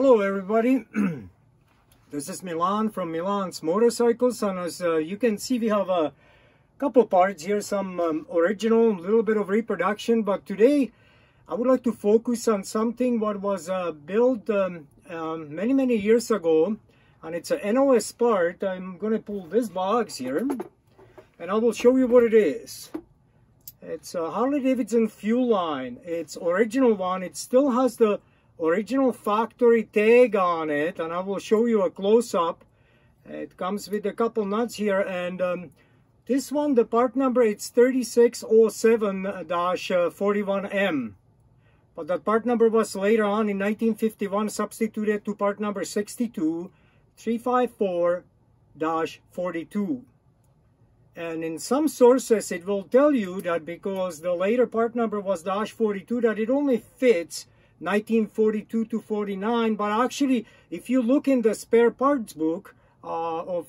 Hello everybody, this is Milan from Milan's Motorcycles, and as you can see, we have a couple parts here, some original, a little bit of reproduction, but today I would like to focus on something what was built many years ago, and it's a NOS part. I'm going to pull this box here, and I will show you what it is. It's a Harley Davidson fuel line. It's original one. It still has the original factory tag on it, and I will show you a close-up. It comes with a couple nuts here, and this one, the part number, it's 3607-41M, but that part number was later on in 1951 substituted to part number 62354-42. And in some sources it will tell you that because the later part number was -42, that it only fits 1942 to 49, but actually if you look in the spare parts book of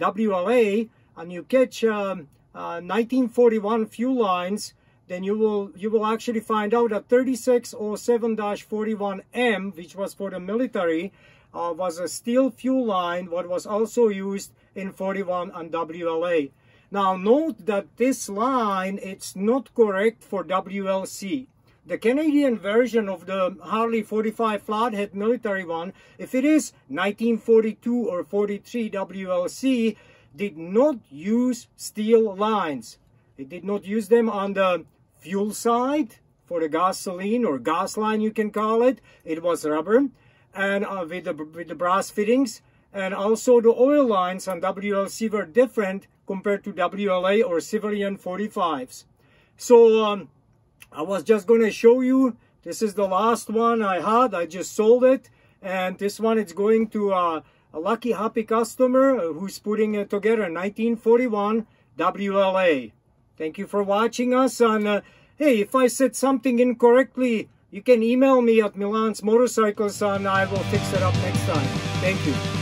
WLA and you catch 1941 fuel lines, then you will actually find out that 3607-41M, which was for the military, was a steel fuel line what was also used in 41 and WLA. Now note that this line, it's not correct for WLC. The Canadian version of the Harley 45 Flathead military one, if it is 1942 or 43 WLC, did not use steel lines. It did not use them on the fuel side for the gasoline or gas line, you can call it. It was rubber and with the brass fittings, and also the oil lines on WLC were different compared to WLA or civilian 45s. So I was just going to show you, this is the last one I had. I just sold it, and this one is going to a lucky happy customer who's putting it together, 1941 WLA. Thank you for watching us, and hey, if I said something incorrectly, you can email me at Milan's Motorcycles and I will fix it up next time. Thank you.